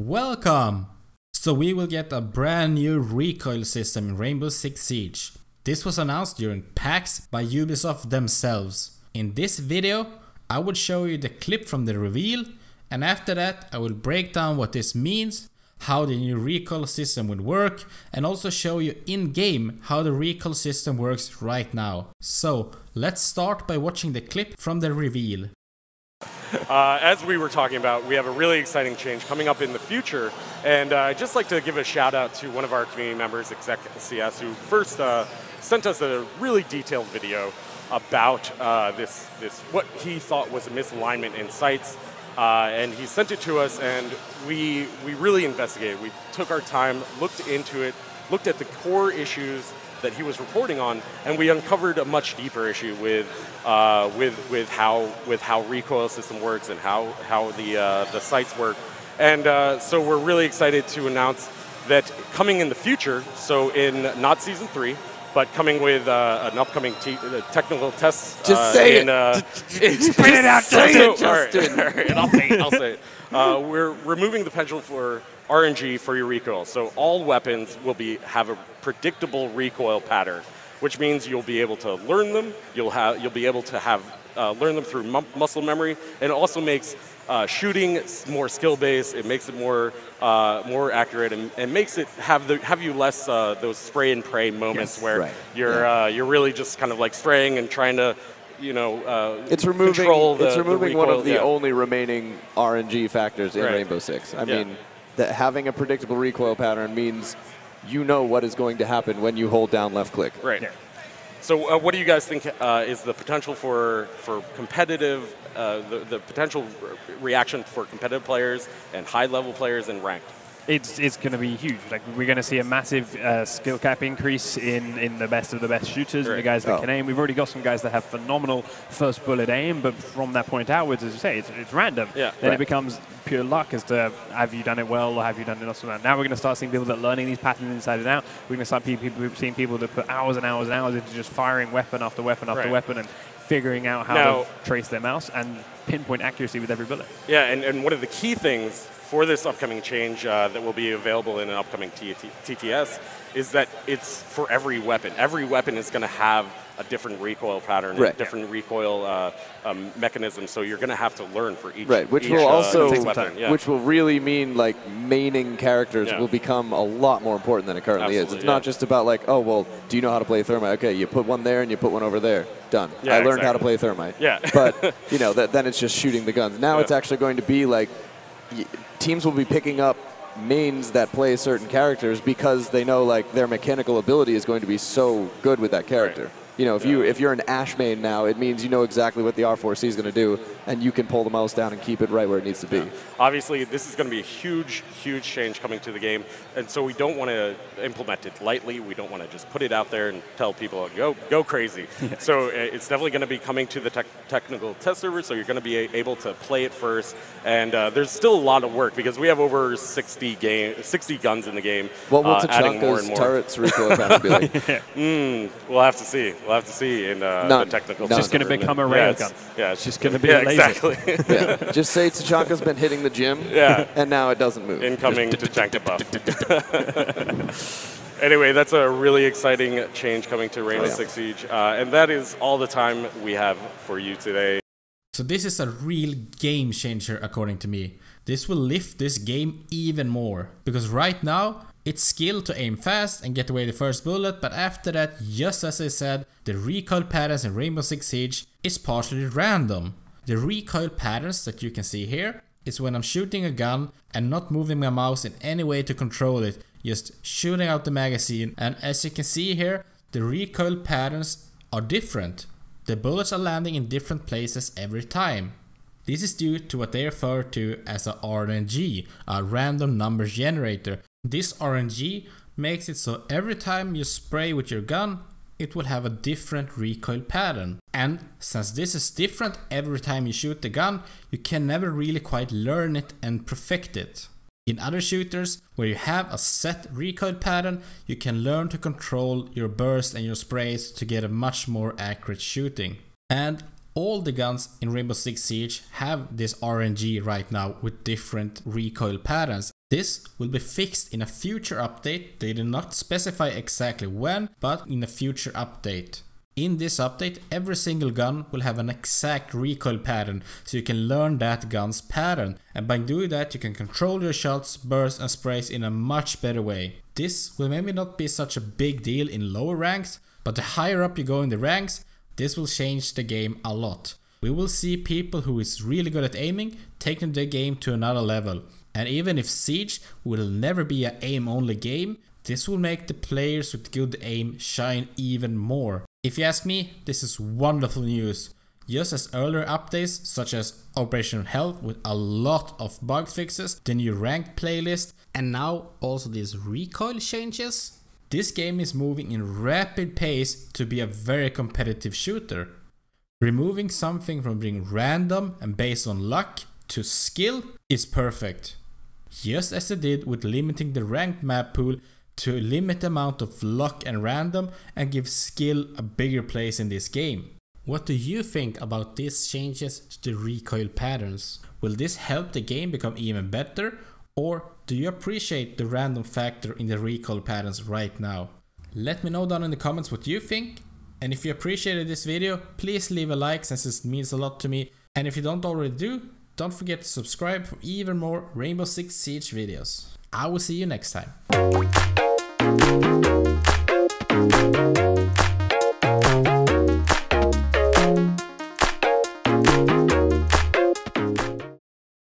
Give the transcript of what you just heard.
Welcome! So we will get a brand new recoil system in Rainbow Six Siege. This was announced during PAX by Ubisoft themselves. In this video, I will show you the clip from the reveal, and after that I will break down what this means, how the new recoil system will work, and also show you in-game how the recoil system works right now. So let's start by watching the clip from the reveal. As we were talking about, we have a really exciting change coming up in the future, and I'd just like to give a shout out to one of our community members, Exec CS, who first sent us a really detailed video about what he thought was a misalignment in sights, and he sent it to us, and we really investigated. We took our time, looked into it, looked at the core issues that he was reporting on, and we uncovered a much deeper issue with how recoil system works and how the sights work. And so we're really excited to announce that coming in the future, so in not season 3, but coming with an upcoming technical test. Just say it. Spit it out. I'll say it. We're removing the potential for RNG for your recoil, so all weapons will have a predictable recoil pattern, which means you'll be able to learn them. You'll be able to learn them through muscle memory, and it also makes shooting more skill-based. It makes it more accurate, and makes it have you less those spray and pray moments, yes, where you're really just kind of like straying and trying to, you know, it's removing one of the only remaining RNG factors in Rainbow Six. I mean. That having a predictable recoil pattern means you know what is going to happen when you hold down left click. Right. Yeah. So what do you guys think is the potential for competitive, the potential reaction for competitive players and high-level players and ranked? It's going to be huge. Like, we're going to see a massive skill cap increase in the best of the best shooters, and the guys that can aim. We've already got some guys that have phenomenal first bullet aim, but from that point outwards, as you say, it's random. Yeah. Then it becomes pure luck as to have you done it well or have you done it not so well. Now we're going to start seeing people that are learning these patterns inside and out. We're going to start seeing people that put hours and hours and hours into just firing weapon after weapon after weapon and figuring out how to trace their mouse and pinpoint accuracy with every bullet. Yeah, and one of the key things for this upcoming change that will be available in an upcoming TTS is that it's for every weapon. Every weapon is going to have a different recoil pattern, and a different recoil mechanism. So you're going to have to learn for each. Right, which will also, which will really mean like maining characters will become a lot more important than it currently is. It's not just about like, oh well, do you know how to play Thermite? Okay, you put one there and you put one over there. Done. Yeah, I learned how to play Thermite. Yeah. But you know, then it's just shooting the guns. Now it's actually going to be like teams will be picking up mains that play certain characters because they know like their mechanical ability is going to be so good with that character. Right. You know, if you're an Ash main now, it means you know exactly what the R4C is going to do, and you can pull the mouse down and keep it right where it needs to be. Yeah. Obviously, this is going to be a huge, huge change coming to the game, and so we don't want to implement it lightly. We don't want to just put it out there and tell people, go crazy. So it's definitely going to be coming to the technical test server, so you're going to be able to play it first, and there's still a lot of work because we have over 60 guns in the game. What will Tachanka's turret's recoil pattern be like? We'll have to see. We'll have to see in the technical. Just going to become a railgun. Yeah, it's just going to be a laser. Exactly. Just say Tachanka's been hitting the gym, and now it doesn't move. Incoming Tachanka buff. Anyway, that's a really exciting change coming to Rainbow Six Siege, and that is all the time we have for you today. So this is a real game changer, according to me. This will lift this game even more, because right now, it's skill to aim fast and get away the first bullet, but after that, just as I said, the recoil patterns in Rainbow Six Siege is partially random. The recoil patterns that you can see here is when I'm shooting a gun and not moving my mouse in any way to control it, just shooting out the magazine, and as you can see here, the recoil patterns are different. The bullets are landing in different places every time. This is due to what they refer to as a RNG, a random number generator. This RNG makes it so every time you spray with your gun, it will have a different recoil pattern. And since this is different every time you shoot the gun, you can never really quite learn it and perfect it. In other shooters, where you have a set recoil pattern, you can learn to control your burst and your sprays to get a much more accurate shooting. And all the guns in Rainbow Six Siege have this RNG right now with different recoil patterns. This will be fixed in a future update. They did not specify exactly when, but in a future update. In this update, every single gun will have an exact recoil pattern, so you can learn that gun's pattern. And by doing that, you can control your shots, bursts and sprays in a much better way. This will maybe not be such a big deal in lower ranks, but the higher up you go in the ranks, this will change the game a lot. We will see people who is really good at aiming taking the game to another level. And even if Siege will never be an aim-only game, this will make the players with good aim shine even more. If you ask me, this is wonderful news. Just as earlier updates such as Operation Health with a lot of bug fixes, the new ranked playlist, and now also these recoil changes. This game is moving in rapid pace to be a very competitive shooter. Removing something from being random and based on luck to skill is perfect. Just as they did with limiting the ranked map pool to limit the amount of luck and random and give skill a bigger place in this game. What do you think about these changes to the recoil patterns? Will this help the game become even better, or do you appreciate the random factor in the recoil patterns right now? Let me know down in the comments what you think, and if you appreciated this video, please leave a like since this means a lot to me, and if you don't already do, don't forget to subscribe for even more Rainbow Six Siege videos. I will see you next time.